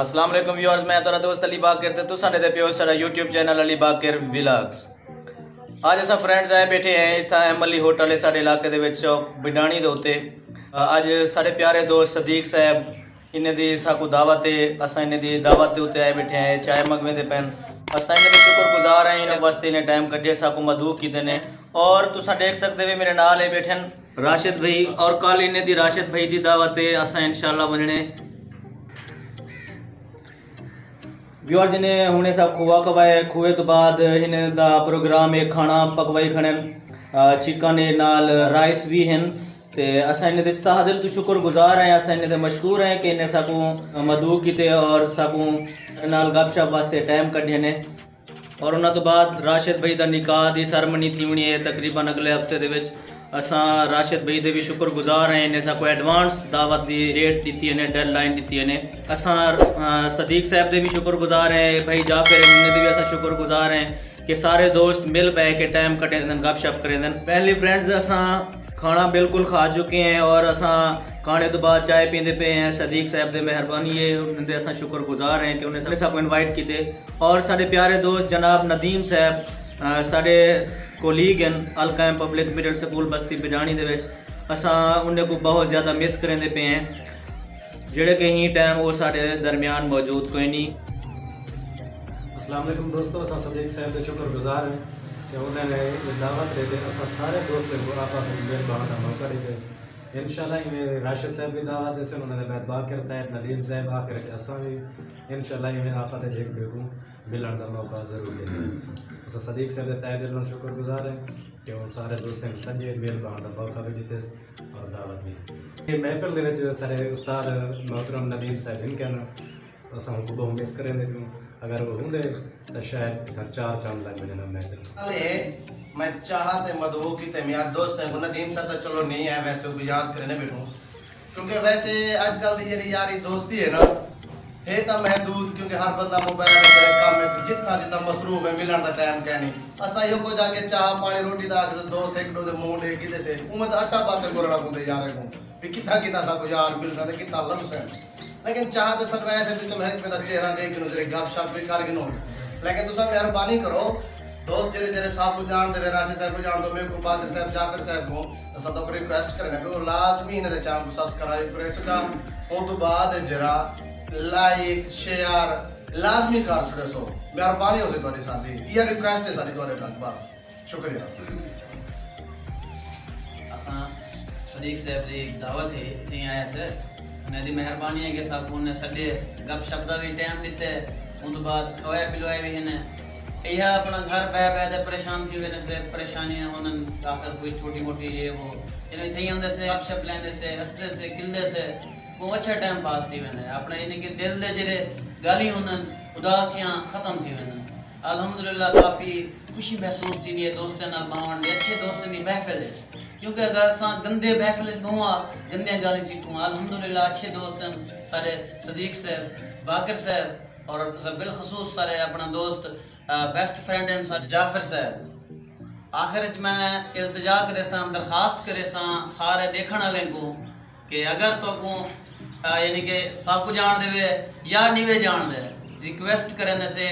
अस्सलाम वालेकुम व्यूअर्स, मैं तुहाडा दोस्त अली बाकिर ते तुसां दे पियो सारा YouTube channel Ali Baqir vlogs. अज असां फ्रेंड्स आए बैठे हैं इत्थां एमली होटल है साडे इलाके दे विच बिडाणी दे उत्ते। अज साडे प्यारे दोस्त सदीक साहब इन्हें दी साकू दावत है, असां इन्हें दी दावत दे उत्ते आए बैठे हैं, चाय मंगवेंदे पैन। असां इन्हें शुक्रगुजार हैं इन्हें वास्ते, इन्हें टाइम कड्ढे साकू मदू कीते ने। और तुसां देख सकदे वे मेरे नाल है बैठे राशिद भाई, और कल इन्हें दी राशिद भाई दी दावत है, असां इंशाल्लाह वंजणे। व्यूअर जिन्हें हमने सब खुआ खवाए, खुए तो बाद इन्हें दा प्रोग्राम एक खाना पकवाई खनन चिकन ए नाल राइस भी हैं। तो असा इन्हें दिता दिल तो शुक्रगुजार हैं, असा इन्हें मशहूर हैं कि इन्हें साकू मदू किते और साकू नाल गपशप वास्ते टाइम कढ़े ने। और उन्होंने तो बाद राशिद भाई का निकाह की सरमनी थी होनी है तकरीबन अगले हफ्ते के। असा राशिद भाई के भी शुक्रगुजार हैं, इन्हें साको एडवांस दावत की रेट दी है, डेडलाइन दी है। असा सदीक साहब के भी शुक्रगुजार हैं, भाई जाफर इन्हें भी असा शुक्रगुजार हैं कि सारे दोस्त मिल बह के टाइम कटे दिन गपशप करे दिन। पहले फ्रेंड्स असा खाना बिल्कुल खा चुके हैं और असा खाने तो बाद चाय पीते पे हैं। सदीक साहब की मेहरबानी है, उन्हें असा शुक्रगुजार हैं कि उन्हें सबको इन्वाइट किए। और साढ़े प्यारे दोस्त जनाब नदीम साहब साढ़े कोलीग हैं अलकायम पब्लिक मिडल स्कूल बस्ती बिडाणी दे विच, असां उन्हें को बहुत ज़्यादा मिस करेंदे पे हैं जेड़े के ही टाइम वो साढ़े दरमियान मौजूद कोई नहीं। अस्सलाम वालेकुम दोस्तों, असां सदीक साहब के शुक्रगुजार हैं कि उन्होंने दावत दे असां सारे दोस्तों को आपस में मेल बहाना मौका दे। इंशाल्लाह इन्हें राशिद साहब की दावत है, उन्होंने बाकर साहब नदीम साहब आखिर असां भी इंशाल्लाह इन्हें आपस में एक बेगू मिलने का मौका जरूर देना। सदीक साहब के तय दिल शुक्रगुजार हैं कि उन सारे दोस्तों को सजे मेल बहाना का मौका भी दिते और दावत भी दी। महफिल के सारे उस्ताद मोहतरम नदीम साहब इन कहना अस उनको बहुत मिस करें, अगर वो होंगे तो शायद इतना चार चांद लग जाना महफिल। मैं चाहते मदहू की तमियात दोस्त हैं नदीम साहब तो चलो नहीं है, वैसे वो याद करने बैठूँ क्योंकि वैसे अजकल जी यारी दोस्ती है ना है तो महदूद, क्योंकि हर बंदा मोबाइल जितना जितना मसरूफ है मिलने का टाइम क्या नहीं। असा यो को जाके चाह पानी रोटी का दोस्त एक दो मूड एक से उम्र अट्टा पाते गोलना पौधे यार भी कितना कितना साको यार मिल सकते कितना लम्स है। लेकिन चाह तो सर वैसे भी चलो मेरा चेहरा नहीं गप शप भी कर गिनो, लेकिन तुम मेहरबानी करो दोस्त जेरे जेरे साहब को जान दे राशिद साहब को जान दो मेरे को बाकर साहब जाफिर साहब को सब तक रिक्वेस्ट करें लाजमी इन्हें चैनल को सब्सक्राइब करें। उस बाद जरा लाइक शेयर लाजमी कर छोड़े सो मेहरबानी हो सी साथ ये रिक्वेस्ट है सारी थोड़े तक बस शुक्रिया। असा सदीक साहब की दावत है इतनी आया सर, उन्हें मेहरबानी है कि सबको उन्हें सडे गप शप का भी टाइम दिता है, उस बाद खवाए पिलवाए भी हैं। यह अपना घर बह बह परेशान थी वे से परेशानियाँ उन्होंने आखिर कोई छोटी मोटी ये वो इन्हें थी आते से गप शप लेंदे से हंसते से खिलते से बहुत अच्छा टाइम पास थी वे अपने इनके दिल के जे गाली होने उदासियाँ खत्म थी वे अलहमदुलिल्लाह। काफ़ी खुशी महसूस थी है दोस्तों भावण के अच्छे दोस्तों की महफिल, क्योंकि अगर अस गंदे महफिल बहुआ गंदिया गाली सीखूँ अलहमदुलिल्लाह अच्छे दोस्त हैं सारे सदीक साहब बाकिर साहब और बिलखसूस सारे अपना दोस्त बेस्ट फ्रेंड हैं सारे जाफिर साहब। आखिर मैं इल्तजा करे सा दरखास्त करे सा सारे देखने वाले को कि अगर तो को यानी कि सब कुछ जान दे या नहीं वे जान दे रिक्वेस्ट करें से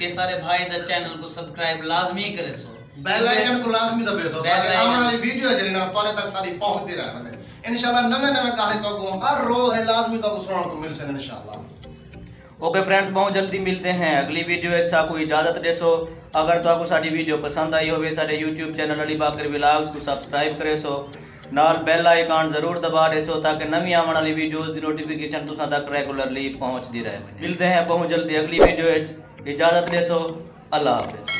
कि सारे भाई द चैनल को सब्सक्राइब लाजमी करे सो बेल आइकन को लाजमी दबे सो ताकि हमारी वीडियो जरिना पारे तक सारी पहुंचती रहे बने इंशाल्लाह। नवे नवे कहानी तो को हर रोज है लाजमी तो को सुनने को मिल सके इंशाल्लाह। ओके फ्रेंड्स, बहुत जल्दी मिलते हैं अगली वीडियो एक सा कोई इजाजत दे सो। अगर तो आपको सारी वीडियो पसंद आई होवे सारे YouTube channel Ali Baqir vlogs को सब्सक्राइब करे सो, नाल बेल आइकॉन जरूर दबा रहे सो ताकि नवी आने वाली वीडियोज़ की नोटिफिकेशन तुसा तक रेगुलरली पहुँचती रहे। मिलते हैं बहुत जल्दी अगली वीडियो इजाज़त ले सो, अल्लाह हाफिज़।